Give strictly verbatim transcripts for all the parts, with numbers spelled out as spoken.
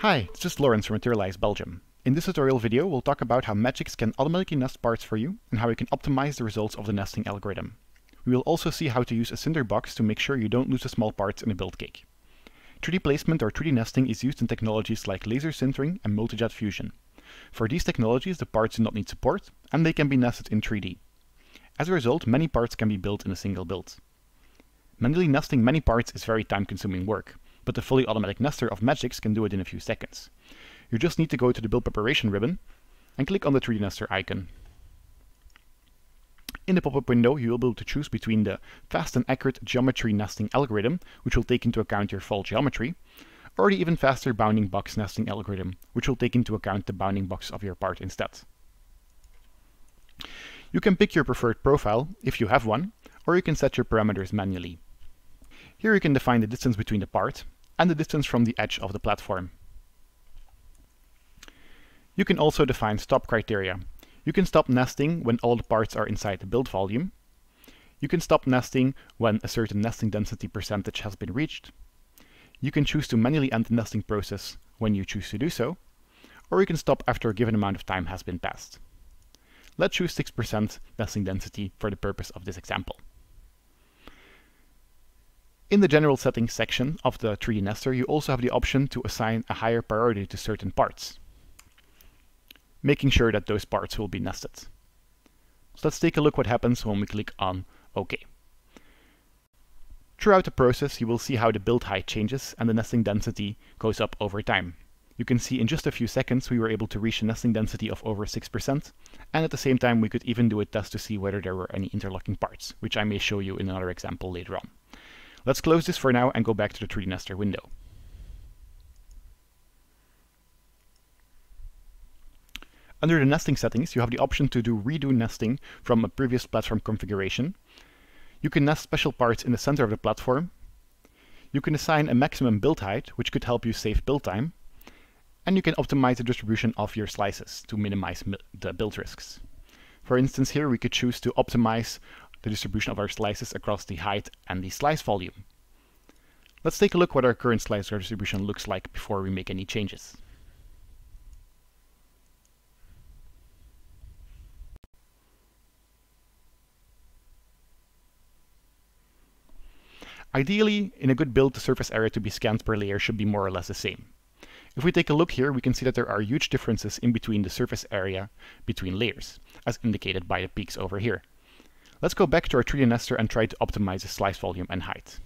Hi, this is Lorenz from Materialise Belgium. In this tutorial video we'll talk about how Magics can automatically nest parts for you and how you can optimize the results of the nesting algorithm. We will also see how to use a Sinterbox to make sure you don't lose the small parts in a build cake. three D placement or three D nesting is used in technologies like Laser Sintering and Multi Jet Fusion. For these technologies the parts do not need support and they can be nested in three D. As a result, many parts can be built in a single build. Manually nesting many parts is very time-consuming work, but the fully automatic nester of Magics can do it in a few seconds. You just need to go to the Build Preparation ribbon and click on the three D nester icon. In the pop-up window you will be able to choose between the fast and accurate geometry nesting algorithm, which will take into account your fault geometry, or the even faster bounding box nesting algorithm, which will take into account the bounding box of your part instead. You can pick your preferred profile, if you have one, or you can set your parameters manually. Here you can define the distance between the part and the distance from the edge of the platform. You can also define stop criteria. You can stop nesting when all the parts are inside the build volume. You can stop nesting when a certain nesting density percentage has been reached. You can choose to manually end the nesting process when you choose to do so, or you can stop after a given amount of time has been passed. Let's choose six percent nesting density for the purpose of this example. In the general settings section of the three D nester, you also have the option to assign a higher priority to certain parts, making sure that those parts will be nested. So let's take a look what happens when we click on OK. Throughout the process, you will see how the build height changes and the nesting density goes up over time. You can see in just a few seconds we were able to reach a nesting density of over six percent, and at the same time we could even do a test to see whether there were any interlocking parts, which I may show you in another example later on. Let's close this for now and go back to the three D nester window. Under the nesting settings, you have the option to do redo nesting from a previous platform configuration. You can nest special parts in the center of the platform. You can assign a maximum build height, which could help you save build time. And you can optimize the distribution of your slices to minimize the build risks. For instance, here we could choose to optimize the distribution of our slices across the height and the slice volume. Let's take a look what our current slice distribution looks like before we make any changes. Ideally, in a good build, the surface area to be scanned per layer should be more or less the same. If we take a look here, we can see that there are huge differences in between the surface area between layers, as indicated by the peaks over here. Let's go back to our three D nester and try to optimize the slice volume and height.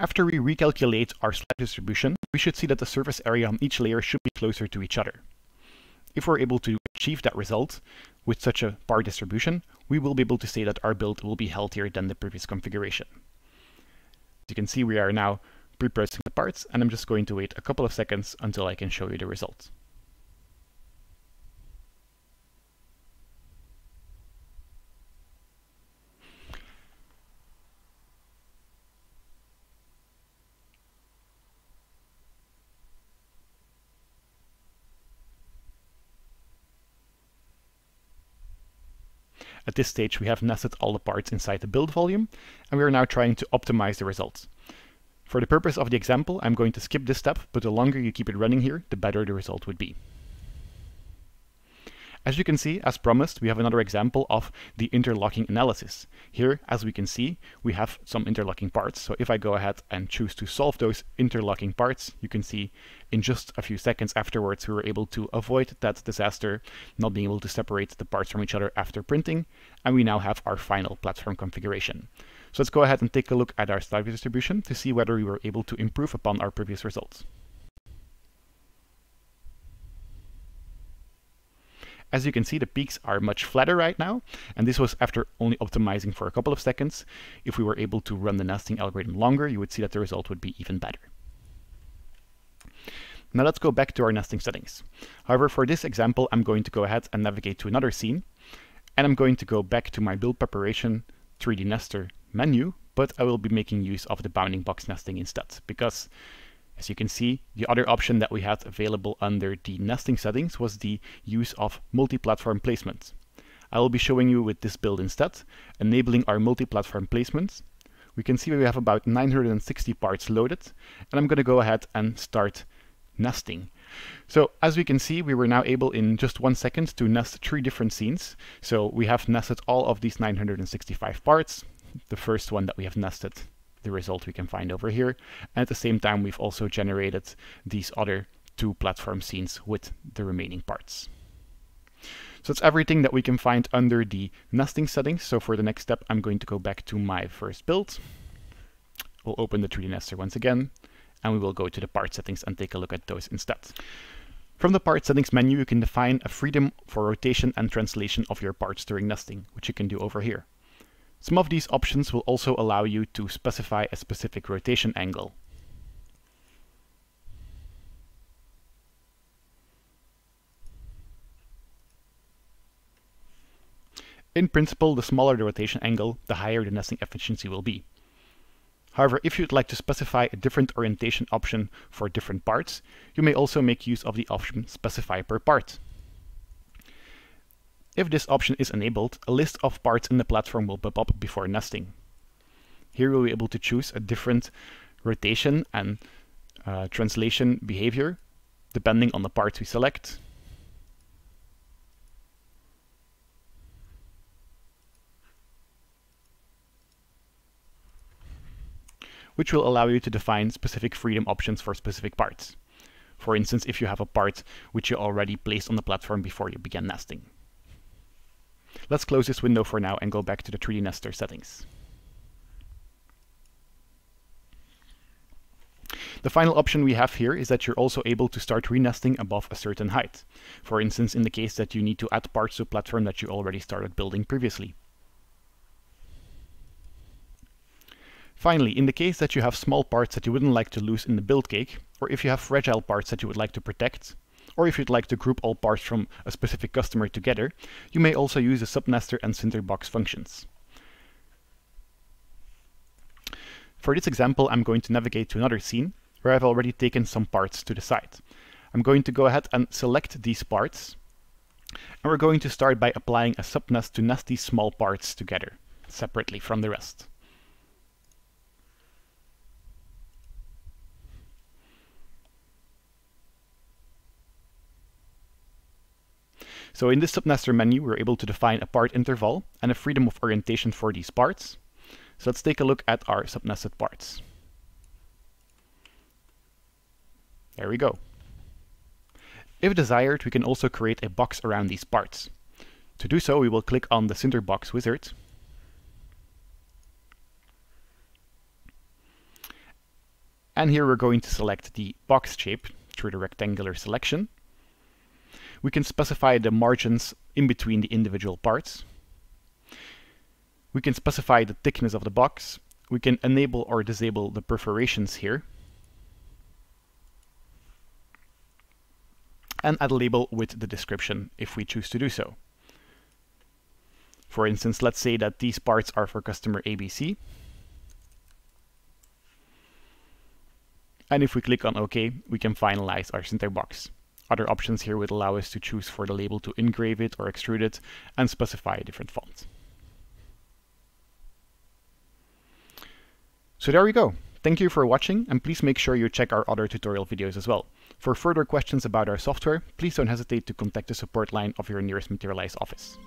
After we recalculate our slice distribution, we should see that the surface area on each layer should be closer to each other. If we're able to achieve that result with such a part distribution, we will be able to say that our build will be healthier than the previous configuration. As you can see, we are now pre-processing the parts, and I'm just going to wait a couple of seconds until I can show you the result. At this stage we have nested all the parts inside the build volume, and we are now trying to optimize the results. For the purpose of the example, I'm going to skip this step, but the longer you keep it running here, the better the result would be. As you can see, as promised, we have another example of the interlocking analysis. Here, as we can see, we have some interlocking parts, so if I go ahead and choose to solve those interlocking parts, you can see in just a few seconds afterwards we were able to avoid that disaster, not being able to separate the parts from each other after printing, and we now have our final platform configuration. So let's go ahead and take a look at our slice distribution to see whether we were able to improve upon our previous results. As you can see, the peaks are much flatter right now, and this was after only optimizing for a couple of seconds. If we were able to run the nesting algorithm longer, you would see that the result would be even better. Now let's go back to our nesting settings. However, for this example, I'm going to go ahead and navigate to another scene, and I'm going to go back to my Build Preparation three D Nester menu, but I will be making use of the bounding box nesting instead, because As you can see, the other option that we had available under the nesting settings was the use of multi-platform placements. I will be showing you with this build instead, enabling our multi-platform placements. We can see we have about nine hundred sixty parts loaded, and I'm going to go ahead and start nesting. So as we can see, we were now able in just one second to nest three different scenes. So we have nested all of these nine hundred sixty-five parts. The first one that we have nested, the result we can find over here. And at the same time, we've also generated these other two platform scenes with the remaining parts. So that's everything that we can find under the nesting settings. So for the next step, I'm going to go back to my first build. We'll open the three D Nester once again, and we will go to the part settings and take a look at those instead. From the part settings menu, you can define a freedom for rotation and translation of your parts during nesting, which you can do over here. Some of these options will also allow you to specify a specific rotation angle. In principle, the smaller the rotation angle, the higher the nesting efficiency will be. However, if you'd like to specify a different orientation option for different parts, you may also make use of the option Specify per part. If this option is enabled, a list of parts in the platform will pop up before nesting. Here you'll be able to choose a different rotation and uh, translation behavior depending on the parts we select. Which will allow you to define specific freedom options for specific parts. For instance, if you have a part which you already placed on the platform before you began nesting. Let's close this window for now and go back to the three D Nester settings. The final option we have here is that you're also able to start renesting above a certain height. For instance, in the case that you need to add parts to a platform that you already started building previously. Finally, in the case that you have small parts that you wouldn't like to lose in the build cake, or if you have fragile parts that you would like to protect, or if you'd like to group all parts from a specific customer together, you may also use the Subnester and Sinterbox functions. For this example, I'm going to navigate to another scene where I've already taken some parts to the side. I'm going to go ahead and select these parts, and we're going to start by applying a subnest to nest these small parts together, separately from the rest. So in this subnester menu, we're able to define a part interval and a freedom of orientation for these parts. So let's take a look at our subnested parts. There we go. If desired, we can also create a box around these parts. To do so, we will click on the Sinterbox wizard. And here we're going to select the box shape through the rectangular selection. We can specify the margins in between the individual parts. We can specify the thickness of the box. We can enable or disable the perforations here. And add a label with the description if we choose to do so. For instance, let's say that these parts are for customer A B C. And if we click on OK, we can finalize our Sinterbox. Other options here would allow us to choose for the label to engrave it or extrude it and specify a different font. So there we go. Thank you for watching, and please make sure you check our other tutorial videos as well. For further questions about our software, please don't hesitate to contact the support line of your nearest Materialise office.